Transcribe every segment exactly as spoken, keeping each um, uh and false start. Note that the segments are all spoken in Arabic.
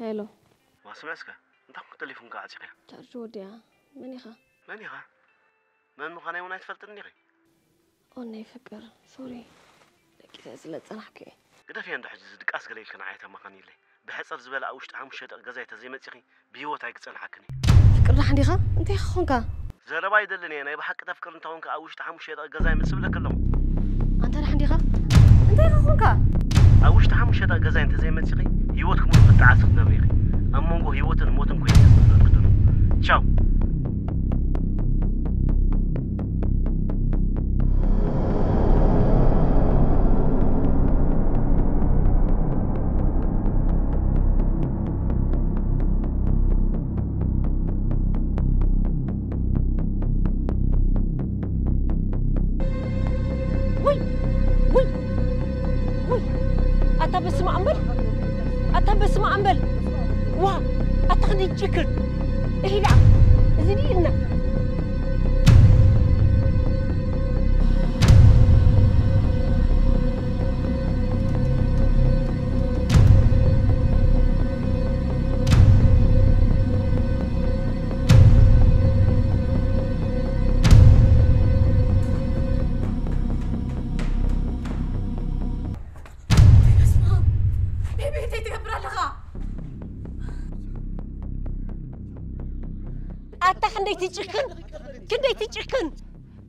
هالو. واسمعسك. دقق التليفون قاعدتي غير. ترجودي ها. ماني غا. ماني غا. ما نبغاني وانا تفلتني غير. أوني فكر سوري. لكن زلت نحكي. قدا في عند حجز دقاس قليل كنعيط ما غاني لي. بحصر زبال عوشت عام شاد غزايته زي ما تيخي بيوت هايك تنحكني. فكر راح نديغا انت خونكا. زرا باي دلني انا بحق تفكر انت هونك عوشت عام شاد غزاي مسبلك لهم. انت راح نديغا انت خونكا. عوشت عام شاد غزاي انت زي ما تيخي هيوتكم تتعاصف نبيغي. امونغو هيوتن موتن كويس نقدروا. تشاو.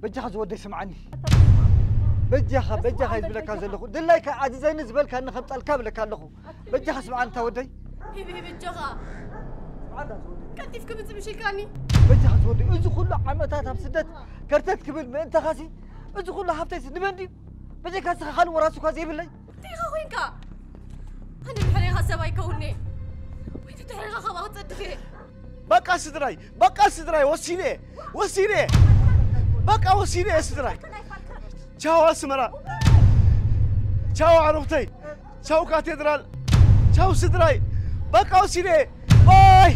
بجح زود يسمعني بجح بجح يزبلك هذا لخو دلايك عزيزين زبلك انا خمطلك بلك لخو بجح اسمع انت ودي بيبي بجخا عاد كنتي فيك بتمشي كاني بجح زود اذ كل عمتات بسدت كرتت كبل ما انت خاسي اذ كل حبتي نبندي بجح كاس خان وراسك زي بالله تيخا وينكا انا بحري خاسه بايكوني ويتو تحري خبا تصدقي بقى سدراي بقى سدراي وسيني وسيني بقى وسيني يا سدراي تشاو اسمرا تشاو عروقتي تشاو كاتدرال تشاو سدراي بقى وسيني باي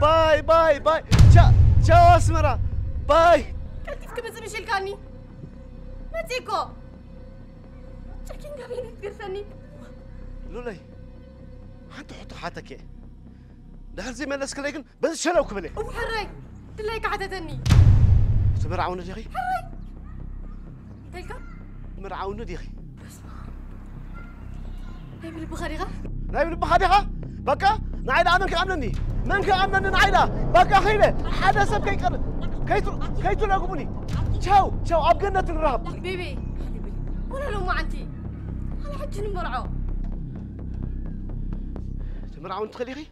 باي باي باي تشاو اسمرا باي كيفك بتمشي لكاني ما تيكو تشكين غبينك ترسني لولاي حتحط حاتك دهر زي ما الناس كلايكن بس شلوك مني وحري تلايك عدتني مرعون يا اخي حري تلك مرعون يا اخي نايم البخاريغا نايم البخاريغا بكا نعيد عملك عملني من كان عملني نعيدها بكا خيله حدا سب كيقر كيتو كيتو لاقومني تشاو تشاو عب جنة الرهب حبيبي ولا لو ما عندي انا حجي مرعون مرعون تخليغي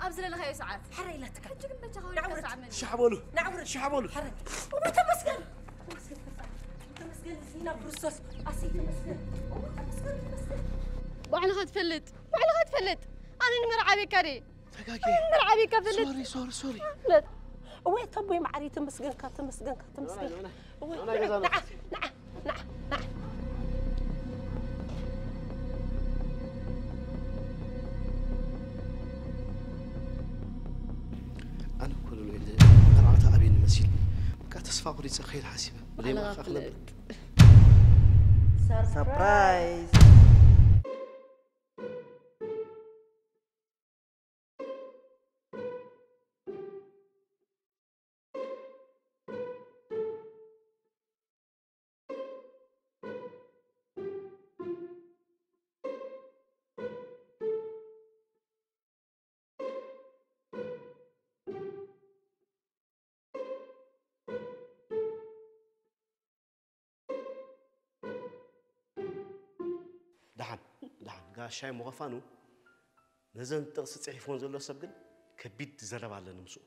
أبزل لها ساعات حري لا تكع نعورت شحبولو نعورت شحبولو حري ومتمسكن مسكن متمسكن هنا بروسوس أسيت مسكن ومتمسكن مسكن وعلى غد فلت وعلى غد فلت أنا مرعبي كري مرعبي كفلت سوري سوري سوري فلت وي طبي معري تمسكن كتمسكن كتمسكن وي نعم نعم نعم نعم أنا كل اللي أنا عطى أبي المسيل كانت تصفى قولي تخيل حاسبة ما أخلب سربرايز دحن دحن قاشاي مغفانو نزن تقص تصحيفون زلو سبقن كبيد زربالنا نمسو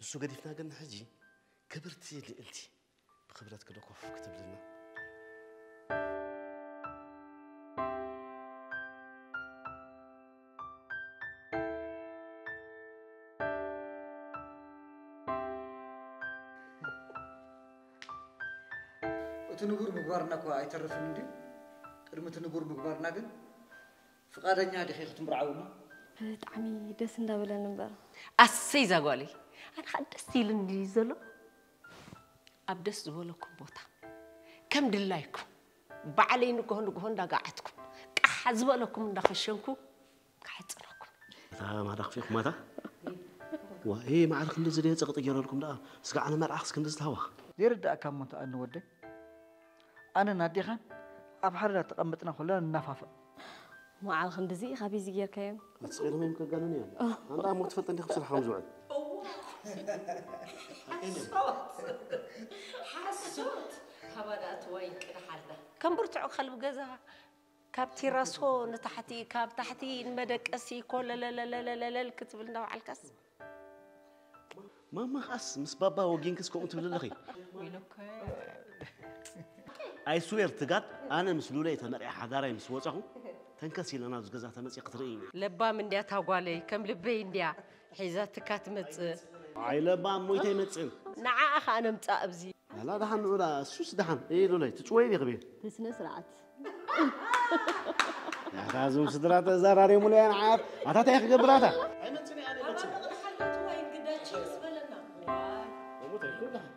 نسو قديفنا قلنا حجي كبرتي اللي قلتي بخبرتك لكوف كتب لنا وتنور مغبارنا كو ايترف مندي رمت نبور مقبرنا قل فقادني هذه خيخة مرعونا عمي دسن دابلا نمبر أسيزا قولي أنا خد دستي لندي زلو أبدس زولكم بوتا كم دلايكم بعلينكم هون قاعدكم كحزبلكم داخشنكم كحتناكم هذا ما رخ فيكم هذا وايه ما عرفت ندز دي صقط يجرلكم ده بس انا ما راحس كندز تهوا يردأ كم انت ان ودي انا ناديخان اب حرره تقمطنا كلنا ننافف وعال خندزي خبي زيير كايم تصيرهم يمكن قالوني انا ما تفلت عندي خسر حرام زوعد حسوت حبادات وينك حرده كم برتعو قلب غزا كابتي راسو نتحتي كاب تحتي المدقسي كل لا لا لا لا الكتب لنا وعلكس ماما خاص مس بابا وجينكس كون تبل لخي ويلك اي سوير تقات انا مسلولي تمرع حداري مسوصخو تنكسي لنا زغزا تمصي قتريني لبا من ديا تاغالي كم لبي انديا حيزاتك تمص اي لبا مويت يمصن نعا اخا انا مصا ابزي لا دحن ولا سوس دحن اي لولي تشوي لي خبي تسنى سرعت يا خازم سدرات زراري مولين عاد عطات يا اخي قبراته عمتني انا لا حلت وين قداتي اسبلنا والله كلها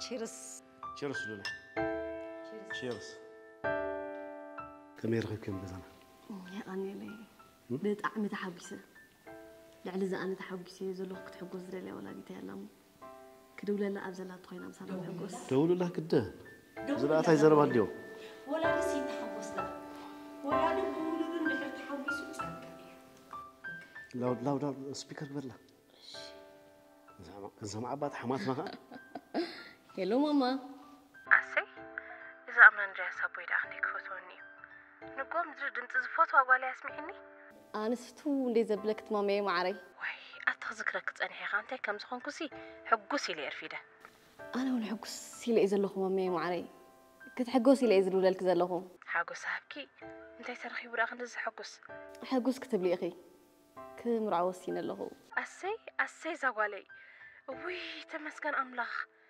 تشيرس تشيرس لولا تشيرس كمير خيكم بزنا يعني لي بيت أعمد حبسة لعل إذا أنا تحبسي زلوك تحجز رلي ولا جيتالم كدولة لا أبزلا تخينا مسافر حجز دولة لا كده زلا تايزر بالديو ولا نسي تحبس لا ولا نقول إنه نحب تحبس وتسكر لو لو لو سبيكر برلا زما زما أباد حماس ما هلو ماما عسي إذا أمنا نجي حسابو يدعخني كفوتوني نقوم درد انت زفوت وأقوالي أسمعني أنا سفتو لي زبلكت مامي معري وي أتخذكرك تأنحي خانتي كم سخون كسي حقوسي لي أرفيدة أنا ون حقوسي لي إزلوخو مامي معري كنت حقوسي لي إزلو للك زلوخو حقوس هبكي انتي ترخي براغ ندز حقوس حقوس كتب لي أخي كم رعوسينا اللهو عسي عسي زاقوالي وي تمسكن أملاخ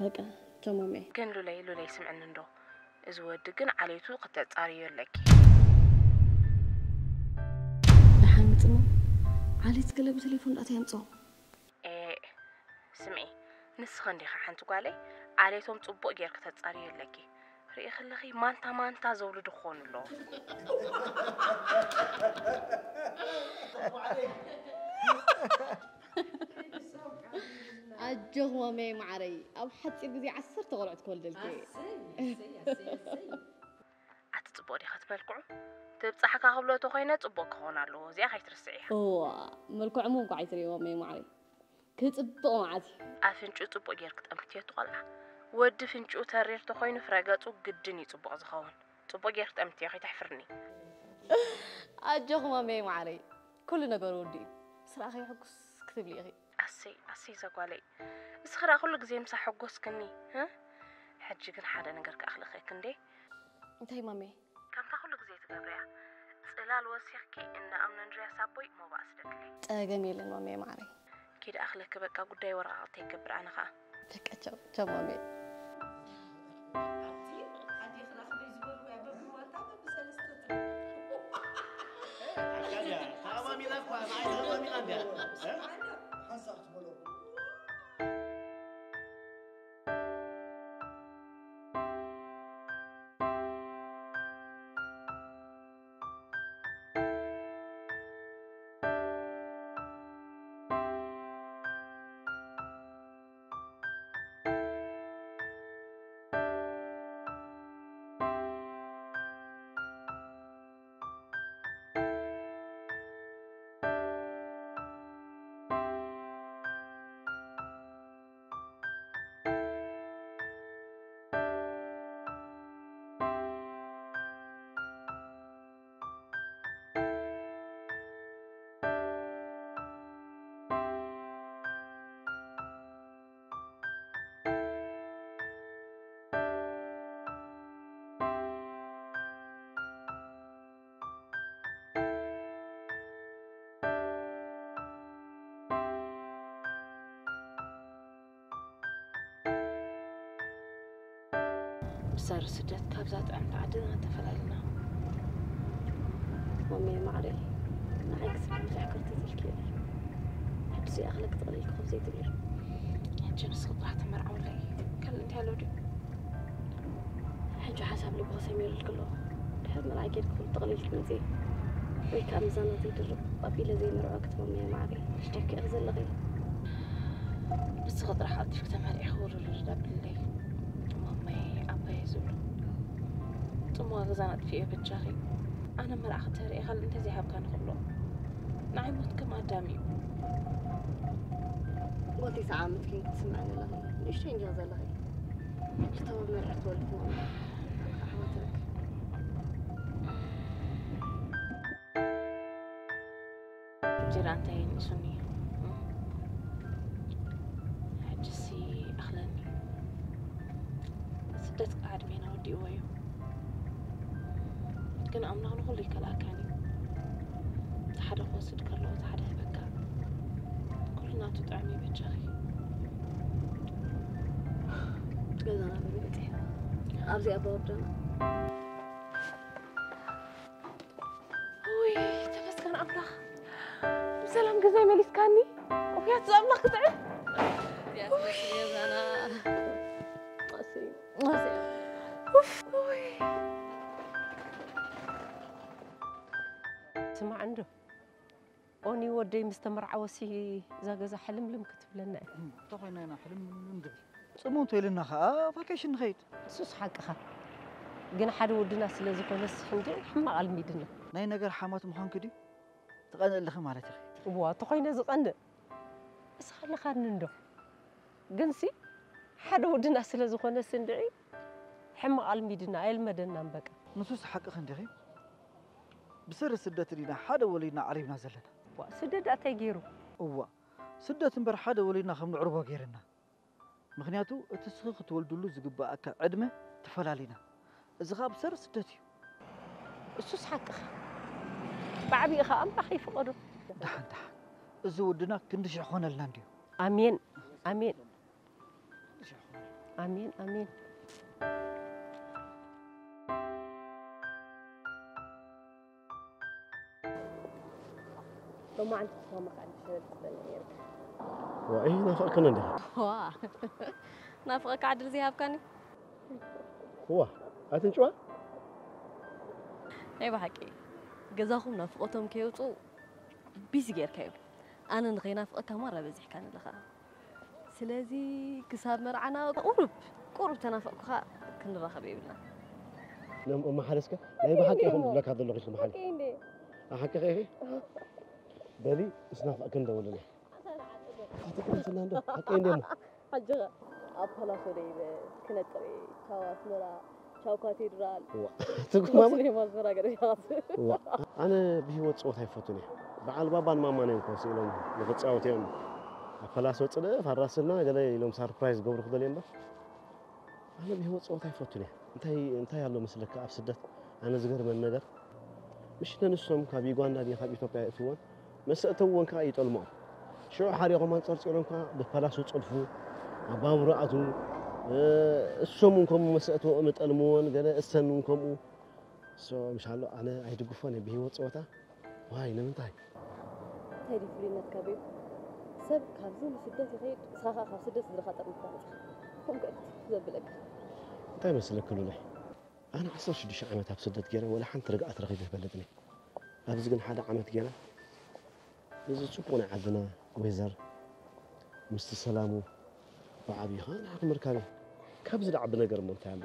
بقى تمامي كان لولاي لولاي سمعنا ندو ازودي كن عليتو قد تعاريو لك بحال تما عليت قلب تليفون اتي امصو ايه سمعي نسخن ديخه حنتو قالي عليتهم طبق غيرك تعاريو لك ري خلخي مانتا مانتا زولد خون لو أجهوا مي معري أو حتى بزي عسر تغرعت كل ذلك. عسي عسي عسي. أتتبوري خد بالكم تبصحك قبل تخينة تبوك هنا لو زي خيت رسعيها. أوه ملكو مو قاعد يريوا مي معري كنت أبوه معدي. أفنشو تبوك جركت أمتي تطلع ود فنشو ترير تخين فرقات وقدني تبوك أزخون تبوك جركت أمتي خي تحفرني. أجهوا مي معري كلنا قرودي صراحة يحكس كتب لي أخي. عسي عسي زاقوالي اسخرا كل غزي مسا حقوس كني ها حجي كن حدا نغرك اخلخي كندي انتي مامي كامتا كل غزي تغبريا صلال وسيخكي ان امنا نجي حسابوي مو باس دكلي تاغميل مامي معري كيد اخلك بقى غداي ورقاتي كبر انا خا بقى تشاو تشاو مامي عتي عتي خلاص بيزبل ويابب موتا بسلسلت اجا يا مامي لا فا معي مامي عندها بسار سجت كابزات عمل عدنا تفللنا ومي ما عليه نعكس بمزح كرت الكيل حبسي أغلق تغلي الخبزي تغير حجي نسقط حتى مرعون لي كل انتهى لودي حجي حسب لي بغا سمير الكلو لحد ما العقيد كل تغلي الكنزي ويكام زانا زي درب أبي لزي مرعوك تمامي ما عليه اشتكي أغزل لغي بس غد راح أطيف تماري حور الرجال بالليل مامي أبا يزول ثم غزانت فيه بالجاري أنا مرأة ختاري خل أنت زي هبكان خلو نعيموت كما دامي قلتي ساعة متكين تسمعني لغي إيش تنجي غزل لغي كتاب مرأة والفوام أحواتك جيران تاين سنية حجسي أخلاني سدتك قاعد بينا ودي قوي كان أمنا نقول لك الأكاني تحدى قوسد كله تحدى بكا كلنا تدعمي بجاخي قلنا ببيتي أبزي أبو بدنا وي تمسكن أمنا سلام جزاي ماليس كاني وفيها تزاملك تعب يا سيدي يا زانا قاسي قاسي اوف سمع عنده اوني ودي مستمر عوسي زاغزا حلم لم كتبلنا طغينا انا حلم ندب صمونت لنا خا فكاش نخيت سوس حقها كن حد ودنا سلاذ كونس حمدي حماق الميدنا ناي نجر حمات مخان كدي تقنل لخي مالتي وا تقينا زقند بس خلي خان ندو جنسي حد ودنا سلا زخونه سندعي حما قالميدنا ايل مدنا نبقى نسوس حق خندخي بسر سدت لينا حد ولينا عريبنا زلنا وا سدد اتاي غيرو وا سدت بر حد ولينا خم نعربو غيرنا مخنياتو اتسخخ تولدلو زغبا اك عدمه تفلالينا ازغاب سر سدتي اسوس حق بعبي خا أم بخيف قدر. دحن دحن. زودنا كندش عخون اللانديو. آمين آمين. آمين آمين. لو ما عندك صومك عندك شغل وإيه نافقك نندها. واه نافقك عدل زيها بكاني. واه أتنشوا؟ أي بحكي. جزاهم نافقتهم كيوتو بيسجير كيب أنا نغي نافقتها مرة بزح كان لخا سلازي كساب مرعنا قرب قرب تنافق خا كنا رخا بيبلنا نم أم حارسك لا يبقى حكي هم لك هذا اللغز المحل أحكي غيري بالي اسنافق كندا ولا لا أتكلم سناندو حكي نم حجرة أبلا سوري كنا تري كواس مرا شوكاتي درال. تقول ماما؟ تقول ماما زرقاء رجال. أنا بهوت صوت هيفوتني. بعال بابا ماما نيمكوس إلهم لقط صوت يوم. فلاس صوت ده فراسنا جل إلهم ساربرايز قبل خد اليوم ده. أنا بهوت صوت هيفوتني. أنت هي أنت هي الله مسلك أب سدت. أنا زغير من نجار. مش ننسهم كابيجوان نادي خبي توقع توان. مسأ توان كاي تلمع. شو حري قمان صار يقولون كا بفلاس صوت صلفو. أبام رأتو. السمونكم مسأته أمت ألمون قال السنونكم سو مش على أنا عيد قفاني بهوت صوته وهاي نمتاي هذي فرينة كبير سب خمسين سدة غير صخا خمسة سدة خطر مفاجئ هم قلت زبلك تاي مسألة كله أنا عصر شدي شعمتها بسدة جرا ولا حن ترجع أترغي في بلدنا أبزقن حدا عمت جرا يزيد شوفونا عدنا ويزر مستسلامو بعبي خان عقل مركبه كابز لعب نجر ممتاز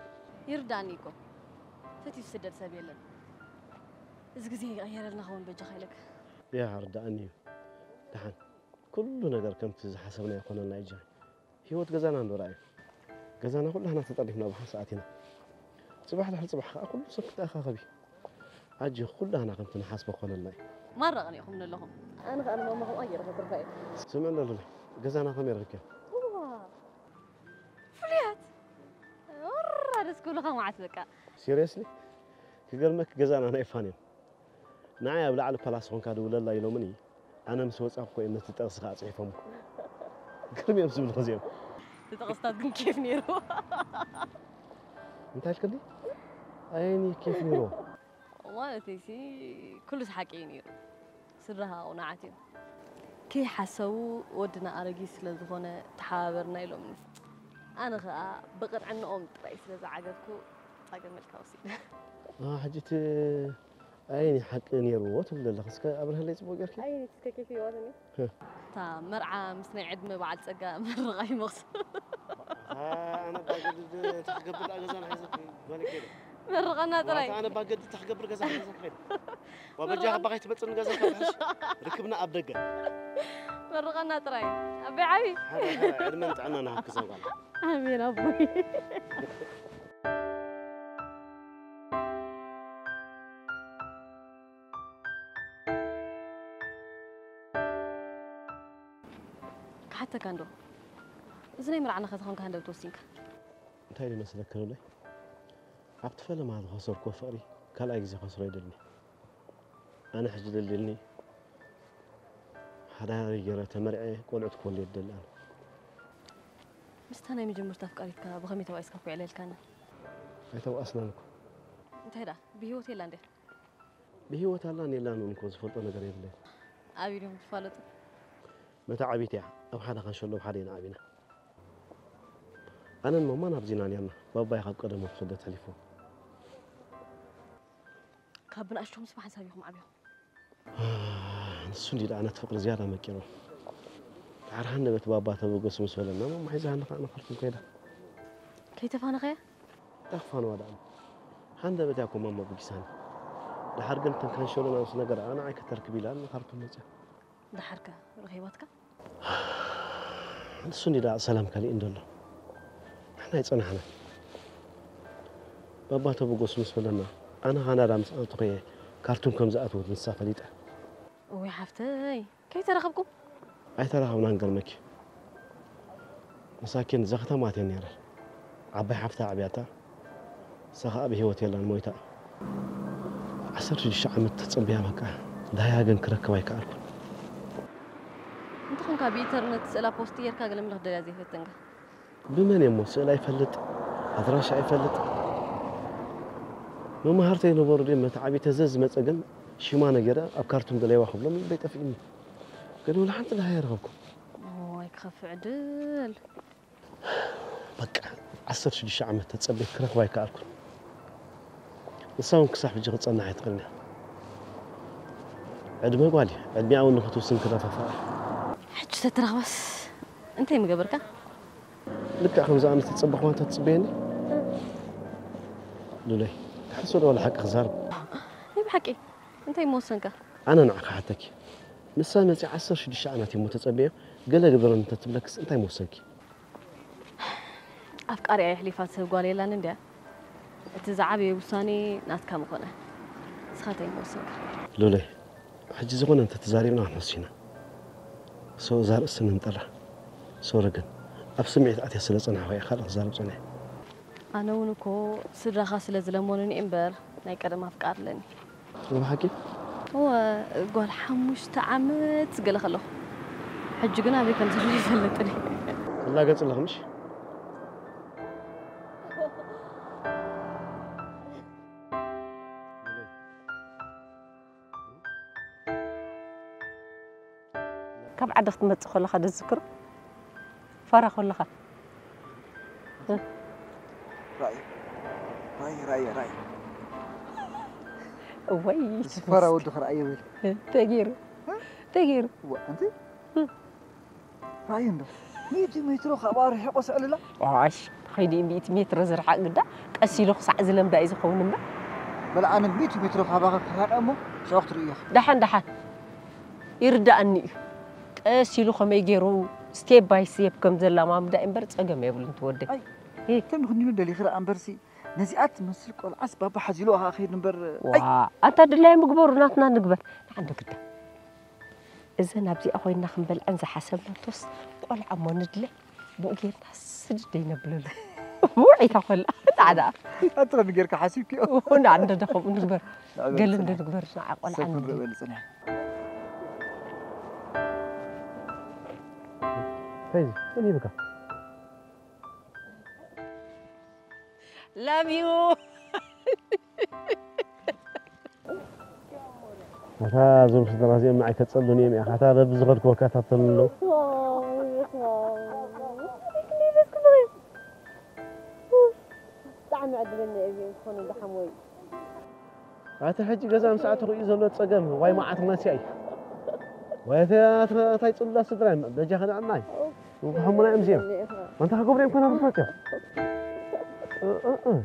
يردانيكم فتي سدد سبيلن ازغزي غير لنا هون بجا خيلك يا رداني دحن كل نجر كنت حسبنا يكون لنا يجي هيوت غزانا ندور راي غزانا كلنا تطلبنا بحال ساعتنا صباح لحد صباح اكل صفت اخا خبي اجي كلنا كنت نحاسبه كون لنا مره غنيكم لهم انا انا ما هو اير غير سمعنا له غزانا خمير ركه كل خم عتبك. سيريسلي؟ كقلمك جزانا أنا إفهاني. نعيا بلع على بلاس هون كادو ولا لا يلومني. أنا مسويت أبكو إن تتأسخ على صحيفهم. كلمي أمس بالخزيم. تتغصت كيف نيرو. انت كدي عيني كيف نيرو والله تيسي كل حقيني سرها ونعتي كي حسوا ودنا ارغي سلا زونه تحابرنا يلوم انا خا بقد عن ام طاي سلا زعجبكو طاقم الكاوسي اه حجت عيني حق نيرو ولا خسك ابرها لي صبو غيرك عيني تسكيكي وزني تا مرعى مسني عدمه بعد صقا مرغاي مخص انا باقد تحقبر اغزان حيزك ولا كده مرغنا تراي انا باقد تحقبر غزان حيزك خير وبرجع باغي تبصن غزان حيزك ركبنا ابدق مرغنا تراي ابي عبي ادمنت عنا هكذا والله امين ابوي حتى كاندو زين يمرعنا خاطرهم كاندو توسينك انت اللي مسلك له عبتفله مع الخسر كفري كلا اجي خسر يدلني انا حجد يدلني حدا يجرى تمرعي قلعت كل يدل انا مستني يجي مرتفق قريتك بغمي تواسك كوي عليه كان ايتو اصلا لكم انت هدا بهوت يلا ندير بهوت الله نيلا نكون زفلطه نغير يدلني ابي لهم تفالط متى عبيتي أو حدا خنشلو بحدينا عبينا أنا الماما نابزينا لينا بابا ياخد قدمه في صدى التليفون كابنا أشتهم سبحان سابيهم عبيهم نسون دي أنا تفقر زيادة مكيرو عرحنا بيت بابا تبقى اسمه سولنا ما حيزها أنا خلفهم كيدا كيتفانا غير؟ تخفان ولا أنا حندا بتاعكم ماما بجساني لحرقنا تنخنشلونا وسنقرأ أنا عايك تركبي لأنا خرطوا مزيان دحركة رغيواتك؟ نسوني دا سلام كالي اندولو نحنا يتصنحنا بابا تبقوس مسفلنا أنا أنا رامس أطقي كارتون كم زأتو من السافليتا وي حفتي كي تراخبكم؟ أي تراخبنا نقرمك مساكين زغتا ما تنير عبي حفتا عبياتا سخاء بهوتي لان مويتا عسر الشعب متتصم بها مكا دايا قنكرك ويكا أركن أنت بإنترنت سأل بوستير كأقل من هذا الذي هتنجح. بمن يموت سأل يفلت، أدراش يفلت. لو ما هرتين وبردي متعبي تزز متأقل شي ما نجرا أبكرتم دليل وحبل من البيت أفيني. قالوا لحد لا يرغبكم. أوه يخاف عدل. بقى عصر شو الشعب تتصبي كرك واي كاركون. نصامك صاحب جغط صنع يتقلنا. عد ما يقالي عد بيعاون نخطو سن كذا ففاح. حج تترغوس انت مقبرك لك خمسة عامل تتصبح وانت تصبيني لولي تحسون ولا حق خزار ليه بحكي انت موسنك انا نعق حتك نسامي عسر شدي شعناتي متتصبيه قال لك قدر انت تبلكس انت موسنك افكاري يا حليفات سوقالي لا ندى تزعبي وساني ناس كام قنه سخاتي موسنك لولي حج زغون انت تزارينا نصينا سو زار السنة نطلع سو رقن أبسمعت أتي سلا صنع ويا خلاص زار بصنع أنا ونكو سر خاص لزلمونني إمبر نايك أنا ما أفكر لني شو حكي؟ هو قال حمش تعمت قال خلوه حج قنا بيك أنت اللي فلتني الله قلت له مش كم عاد خدمت خلخ هذا الذكر فرا خلخ راي راي راي راي وي فرا ودخ راي ويل تغيير تغيير وانت راي عنده ميتي متر خبار حق سالله عاش خيدي مية متر زرع قدا قسي له ساع زلم دا يزخونما بل انا مية متر خبار حق امو شوخت ريح دحن دحن يرداني سيلو خمي جيرو ستيب باي ستيب كم زلا ما بدأ إمبرت أجمع يقولون تودي. أي كم خنينو دليل خير أمبرسي نزيعت مسلك والعصبة بحزلوها أخير نمبر. وااا أنت دلائي مقبور ناتنا نقبل عندك كده. إذا نبزي أخوي نخم بالأنزة حسب نتوس ولا عمون دلة بوجي ناس جدينا بلول. وعي تقول تعدا. أترى بجيرك حاسبك. ونعند نخم نقبل. قال لنا نقبل نعق ولا عندي. فايزي من يبكى؟ لاف يو. هذا زوج درازي معي كتصلوني مع هذا بزغرك وكتطلو. طعم عدلني ابي نكون بحموي. عاد حجي غزام ساعه تخيي زلو تصقم واي ما عتنا سي. واي تايصلا سدرام دجا خدع معي. وحمنا امزيم. وانت حكبري يمكن انا بفكر. اه اه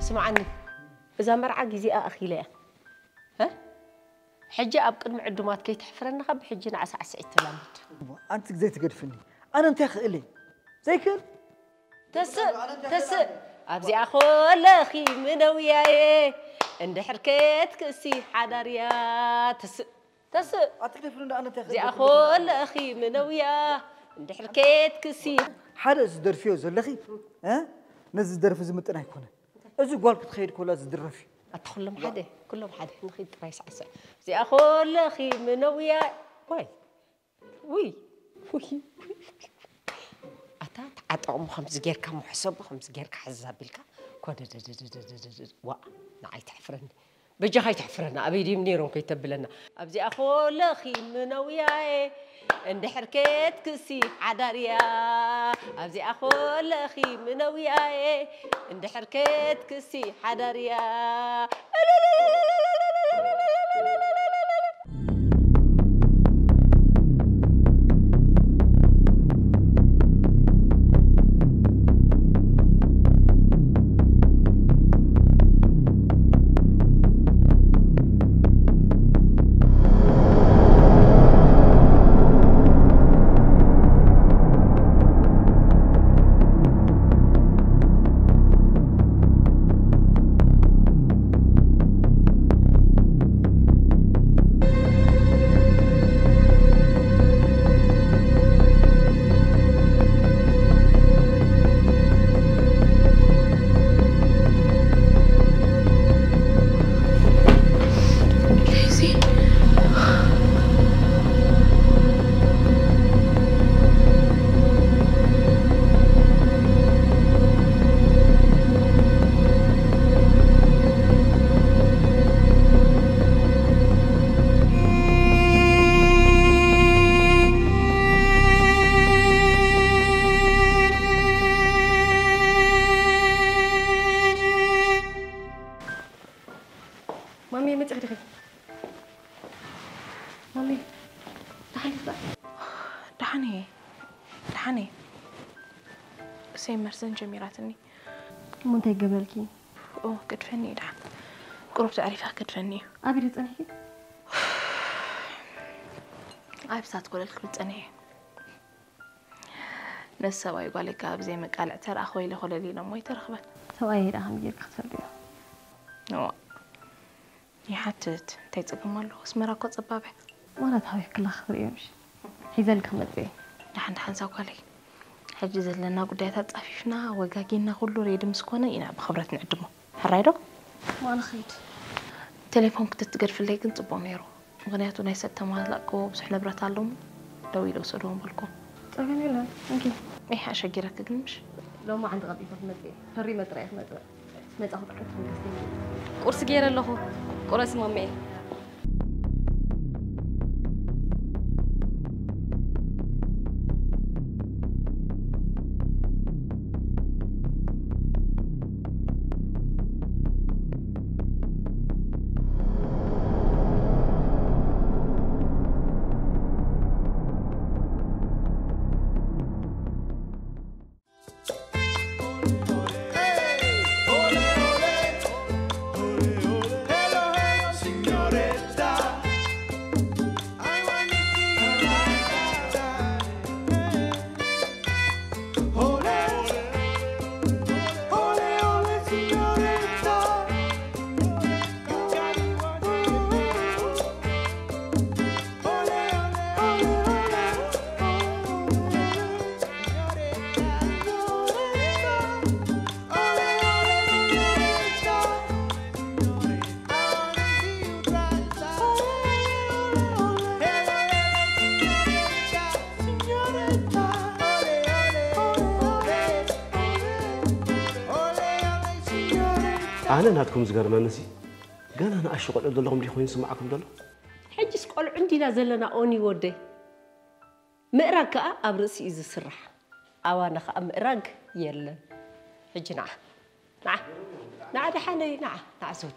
سمعني، إذا مرعى جزيئة أخيلة، ها؟ حجة أبقى من عدومات كي تحفرنا خب حجة نعس عسعة تلامت. أنت زي تقرفني، أنا أنت أخ إلي، زي كل. تس تس أبزي أخول أخي من وياي، عند حركات كسي حداريا تس تس. أتقرفنا أنا أنت أخ. أبزي أخول أخي من وياي، عند حركات كسي. حارس درفيوز ولا أخي، ها؟ نزل درفيوز متنا يكونه. أزوج والك تخير كلها زدرفي. أتخلهم حدا كلهم حدا نخيد رايس عسى. زي أخول أخي من ويا وي وي وي. أتات عطاهم خمس جير كم حسب خمس جير كحزابيلك. كود د د د د د د وا نعي تحفرنا بجي هاي تحفرنا أبي دي منيرهم كي تبلنا. أبزي أخول أخي من ويا عند حركات كسي عداريا أبزي أخول أخي من وياي عند حركات كسي عداريا سيمرسن جميلاتني منتهي قبلكي أوه قد فني لحن قرب تعرفها قد فني أبي تأنيكي أبي ساتقول لك تأنيه نسوا يقول لك أبي زي ما قال ترى أخوي له خلالي لما يترخبه سوائي رحم جيل خسربيه نو يحتت تيتقم الله اسمه راقد صبابه وانا تهيك الله خير يمشي حيزلك متبي نحن حنساو كلي حجز لنا قديات تصفيفنا وغاغينا كله ريد مسكونه ينا بخبرتنا عدمو حرايدو وانا خيت تليفونك تتقرفلي كن طبو نيرو مغنياتو ناي ست تمالقو بصح نبرات اللهم دويلو صدوم بالكم تغني لا انكي اي حاجه غيرك تمش لو ما عند غبي متبي فري متريح متبي ما تاخذ حتى قرص غير له قرص مامي أنا ناتكم زغر ما نسي، قال أنا أشوق قال دلهم لي خوين سمعكم دلهم. حجس قال عندي نازلنا أوني ودي. مقرق أبرس إذا سرح، أوانا خا مقرق يلا حج نع نع نع ده حنا نع نع زودي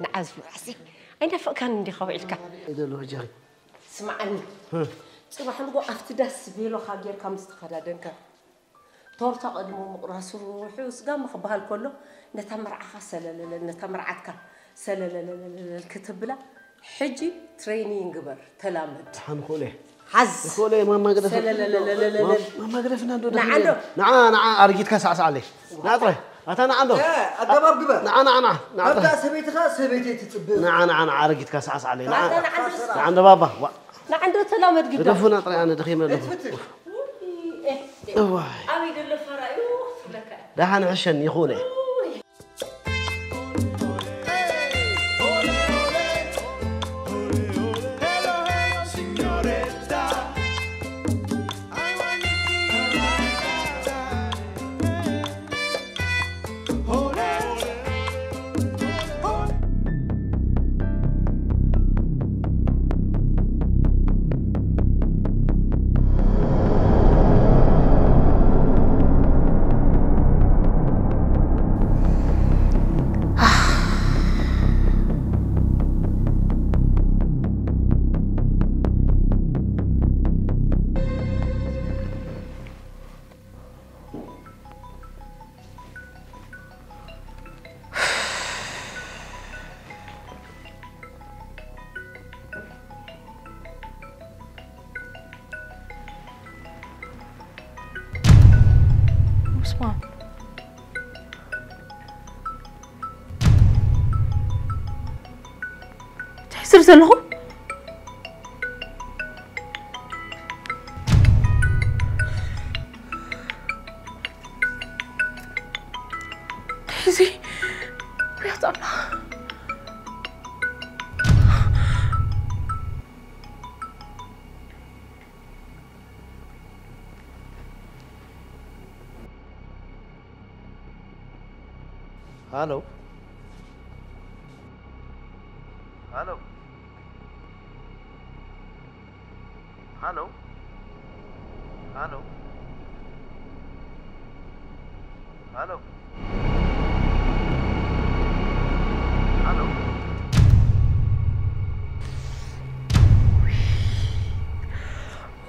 نع نع زودي. أنا فكان عندي خويلك. إذا لو جاري. سمعني. صباح الجو أفتدس بيلو خاجر كم استخدادنك. تورتا قدمو راسو حوس قام خبها الكل نتمرع سلل نتمرعتك سلل الكتب لا حجي ترينينج بر تلامد حنقوله حز قوله ما ما قدرت سلل ما ما قدرنا ندور نعم نعم ارجيت كسع عليه ناطره أنا عنده أدباب جبر نعم نعم نعم أبدأ سبيت خاص سبيتي تتبين نعم نعم ارجيت كسع عليه نعم نعم بابا نعم تلامد جدا دفنا طري أنا دخيل أوه. أريد الفراغ لك. ده أنا عشان يخونه. سلسلهم دايزي ويا الله الو الو الو الو الو الو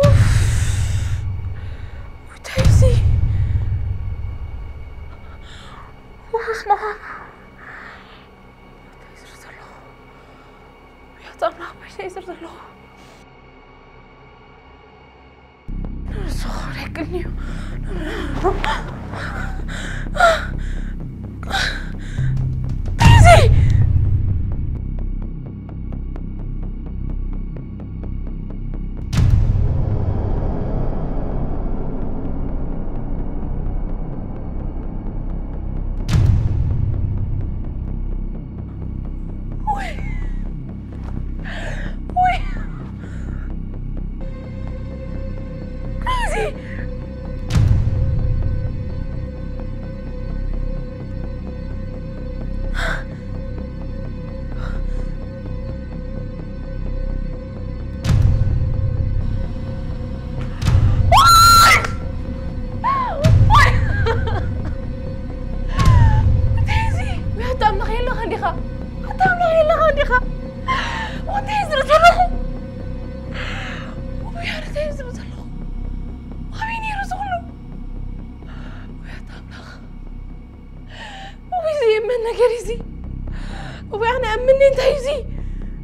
اوف وتايسي نجريزي وأنا أمني أنت يزي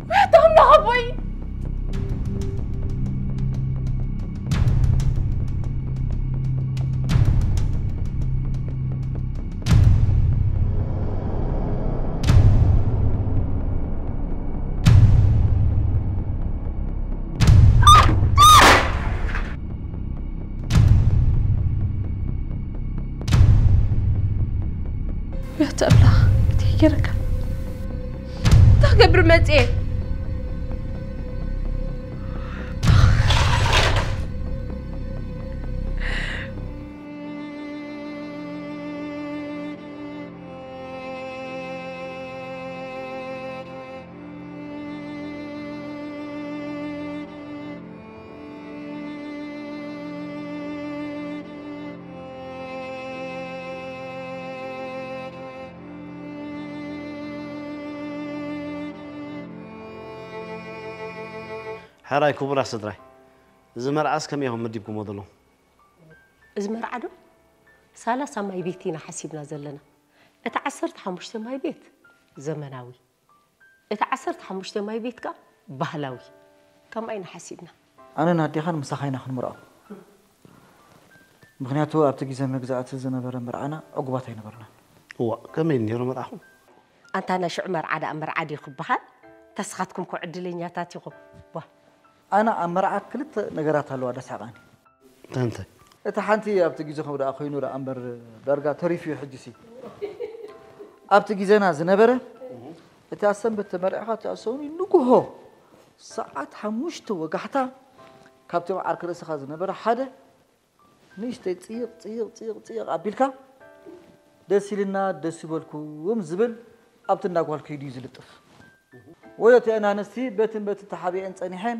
وأنا عبوي ايه هراي كبرى صدري زمر عاس كم يهم مديبكم وضلهم زمر عدو ثلاثة ماي بيتينا حسيبنا زلنا اتعسرت حمشت ماي بيت زمناوي اتعسرت حمشت ماي بيتك بهلاوي كم أين حسيبنا أنا نادي خان مسخين خان مرأة مغنياتو أبتجي زي مجزات زنبرة مرعنا عقباتين برنا هو كم ينير مرأهم أنت أنا شو عمر عدا عمر عادي خبها تسخاتكم كعدلين يا تاتي خبها أنا أمرأة كلت نجارات هلو هذا سبعاني. أنت. أنت حنتي أبتجي زخم ولا أخوي نور أمبر درجة تريفي حجسي. أبتجي زنا زنبرة. أنت أصلاً بتمرأة تأسوني نجوه. ساعات حمشت وقحتها. كابتن عركرة سخا زنبرة حدا. نيش تير تير تير تير أبيلك. دسيلنا دسيبلكو ومزبل. أبتنا قال كيدي زلطف. وياتي أنا نسي بتن بتن تحبي أنت أنيحين.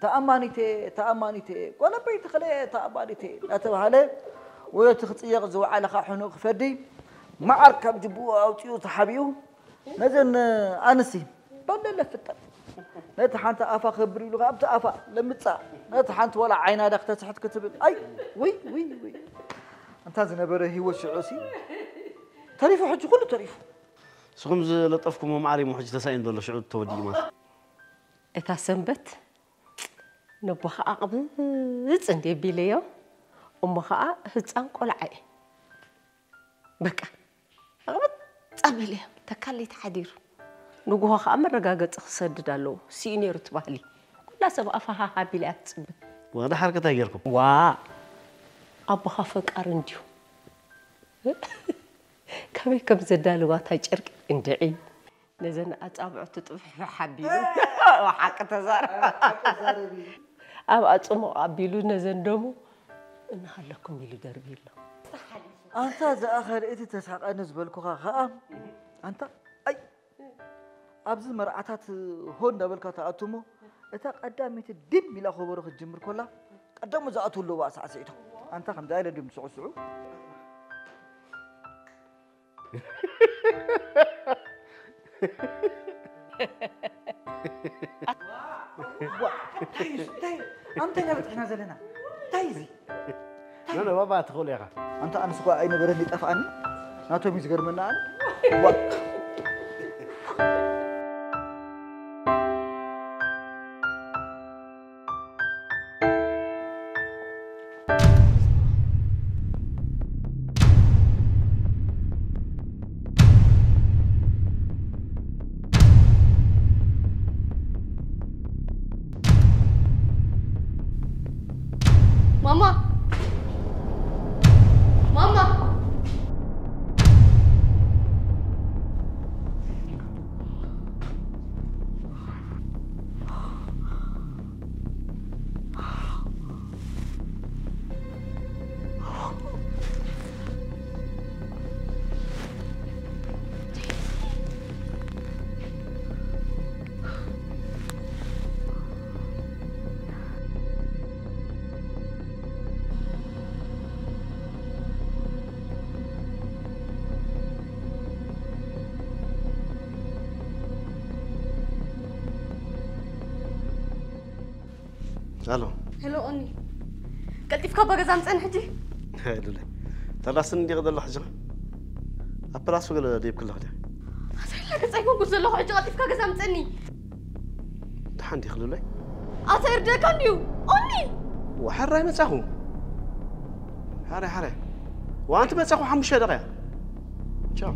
تأمانيتي تأمانيتي وأنا بيت خليه تأمانيتي لا تبهله ويا تختيق زو على خاحنوق فدي ما أركب جبوه أو تيوت حبيو نزل أنسي بدل لفتة نتحنت أفا خبري لغة أبت أفا لم تسا نتحنت ولا عينا دخت تحت كتب أي وي وي وي أنت زين برهي وشعوسي تعرف حج كله تعرف سخمز لطفكم ومعري محج تسعين دولار شعور تودي ما إذا سنبت نبغى أقبض عندي بليو ومخا هتسان كل عاي بكا أقبض أبليو تكليت حدير نقول خا أمر رجعت أقصد دالو سينير تبالي كل سبب أفها هابيلات وهذا حركة تغيركم وا أبغى فك أرنديو كم كم زدالو واتجر إندعي نزلنا أتابع تطفح حبيبي وحكة تزار أبغى أتسمع أبيلو نزل دمو نحلكم بيلو دربيلو أنت إذا آخر إتي تسحق أنزبل كوخا خام أنت أي أبز مرعتات هون دبل كتأتمو إتاق قدامي تدب ملا خبرك الجمر كله قدامه زعتو اللو واسع سعيده أنت خم دايلة دم سعو سعو تايز تايز أنت اللي بتحنا زلنا تايزي لا لا ما بعتقول يا أخي أنت أنا سوق أي نبرة اللي تفعني ناتو بيزجر منا أنا الو هلو اني قلتي في كبر اذا مصن حجي هلو لا تراسن دي قدل حجي ابراس ولا ديب كل حدا هسه لك صايكون قلت له حجي قلتي في كبر اذا مصني تحن دي خلو لا اثير ده كانيو اني وحراي مصاخو حراي حراي وانت مصاخو حمش دقيقه تشاو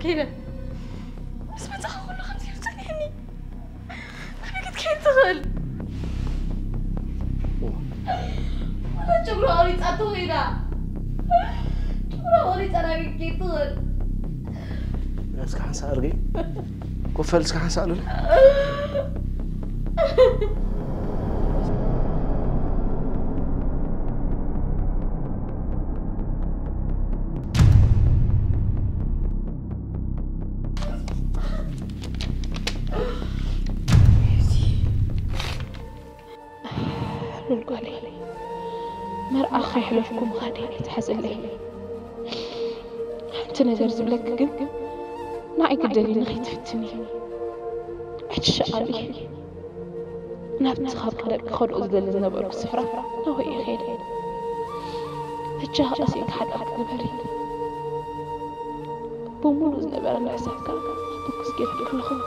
كيف؟ بس ما تخاف كله خمسين وتسعيني أنا كنت كيف تغل ولا جمرة أوريت أتوهينا جمرة أوريت أنا كنت كيف تغل أسكح عن سأرغي كفل أسكح عن سألولي حلفكم غادي يتحسن لي حتى نجر زبلك قم نعي قدلي نغيت في التنين اتشعبي نابت خاطرك خلق زدل نبرك سفرة نوهي خيري اتشاها اسيك حد عد نبري بومولوز نبرا نعساكا بكس كيف كل خلق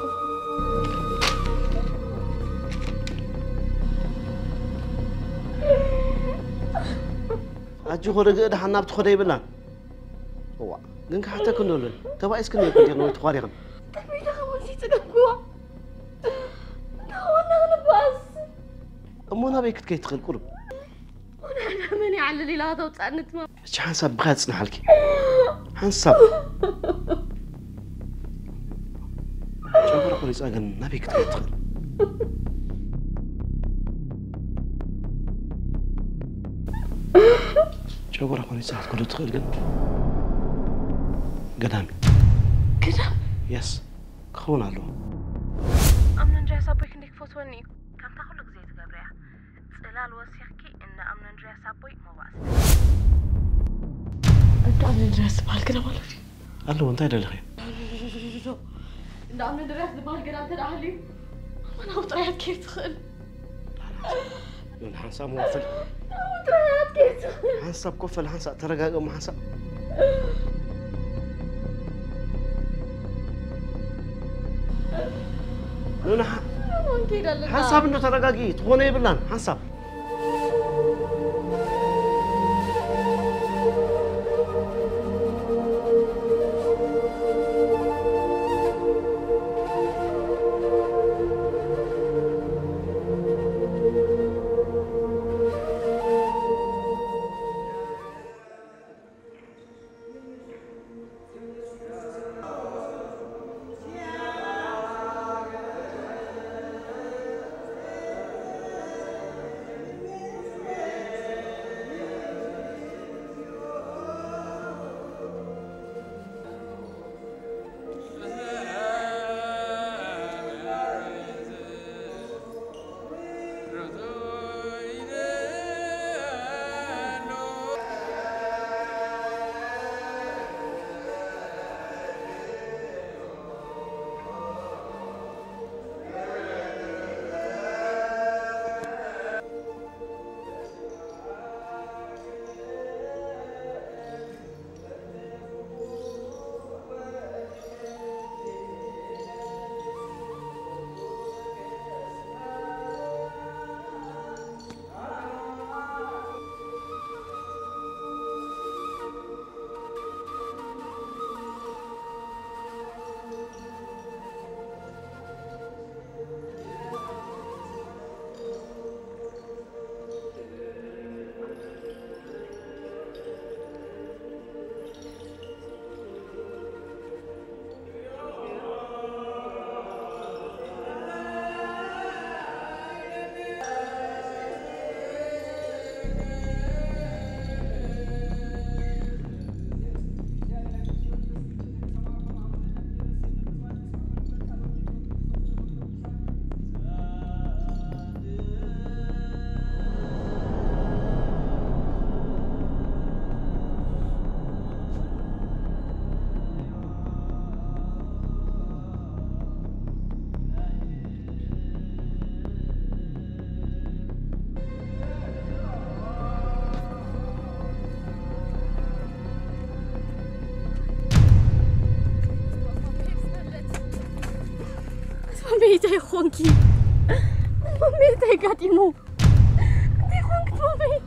أجهود قد حنا بتخدي بلان، هو لينك حتى كنولن، تبغى إيش كنولن كنير نوي تخاريهم. تبي تخون شيء تقوى، تخون أنا بس. أمونا بيكت كي تخل كرب. أنا مني على اللي هذا وتعنت ما. إيش حنسب بغيت سنحلك؟ حنسب. شو أقول لك إيش أجن نبيكت كي تخل. شو راح أقول ساعة كنت تدخل قدام قدامي قدام يس كخون علو أمن جاي صابوي كنيك فوتوني كم تأخذ لك زيت جبريا سلال وسيحكي إن أمن جاي صابوي مواصل أنت أمن جاي سبال كلام ولا شيء علو أنت هذا الخير إن أمن جاي سبال كلام ترى أهلي أنا وطريحت كيف تدخل من حنسا موافل وطريحت كيف تدخل حنسا بكفل حنسا ترقى قوم حنسا لنا حنسا بنو ترقى تغني بلان حنسا ميتة يخونكي ميتة يقعد يموت يخونك مامي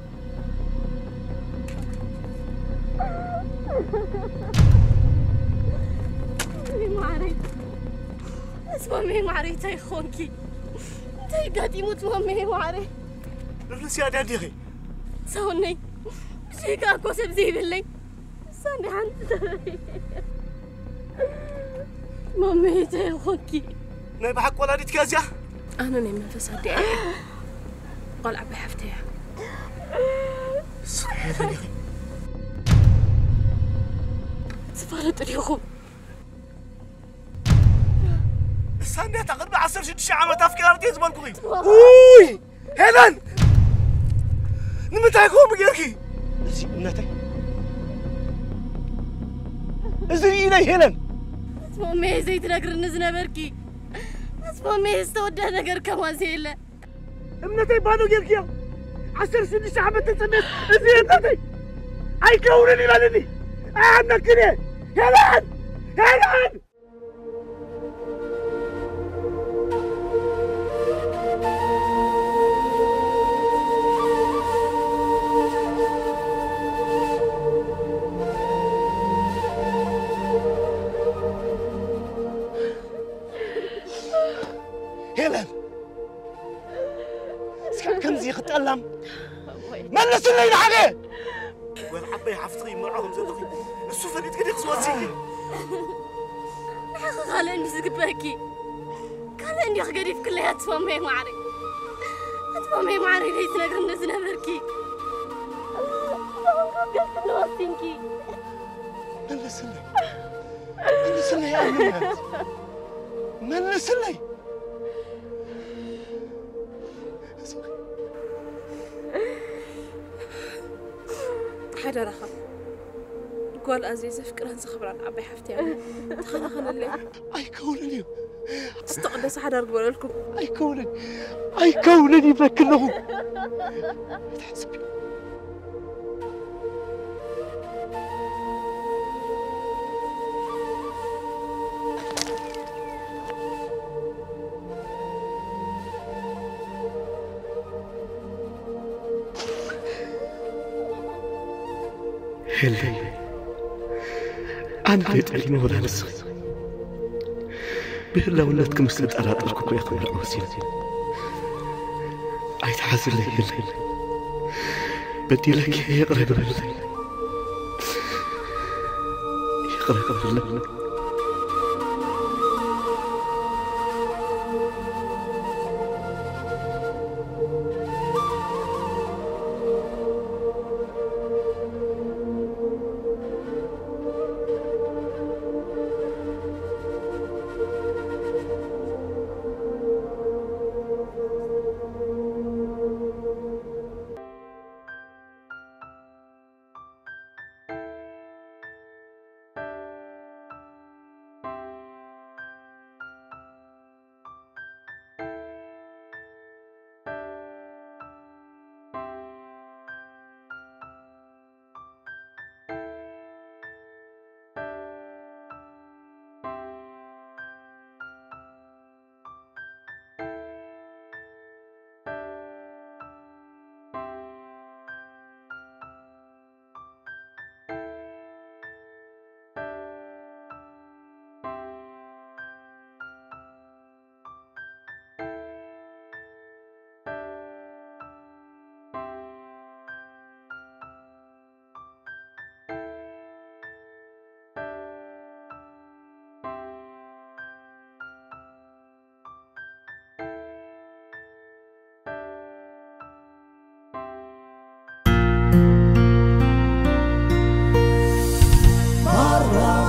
مامي معري مامي معري تيخونكي تيقعد يموت مامي معري لفلسي عادي عادي سوني بشيكا كوسب زي باللي سوني عندي مامي تيخونكي ناي بحق ولا ديت كازيا أنا ناي منفسها دي قال عبي حفتيها صحيح لي سفارت اليوم استنى تقريبا عشر شد شعامة تفكير أرتيز بالكوي أوي هلن نمتى يكون بجركي زي نتى زي إني هلن اسمه مي زي تناقر نزنا بركي اسمه مي استودع نقر كمان زيلا نمتى يبانو جركيا عشر شد شعامة تسميت زي نتى أي كونني لاني أنا كده هلن هلن هلال سكب كنزي ختألم ملس اللي ينحقه والعبي حفتري معهم زدقي السوفة اللي تكدي خزواتي نحق غالين بسكباكي غالين يخقري في كلها تفامي معري تفامي معري ليس نقر النزنة بركي قلت نواتينكي ملس اللي ملس اللي يا أمي ملس اللي حدا رخم قال أزيزة فكرة نسخبر عن أبي حفتي أنا تخلخنا اللي أي كونني استقدس حدا أقول لكم أي كونني أي كونني بلا كلهم تحسبي هلال عندي تعليم ولا نسخ بهلا ولاتك مثل تقراطركم يا خمر أوسين عيد حازل لي هلال بدي لك يقرأ يقرأ يقرأ يقرأ All right.